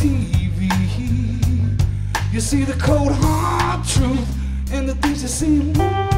TV. You see the cold hard truth and the things you see.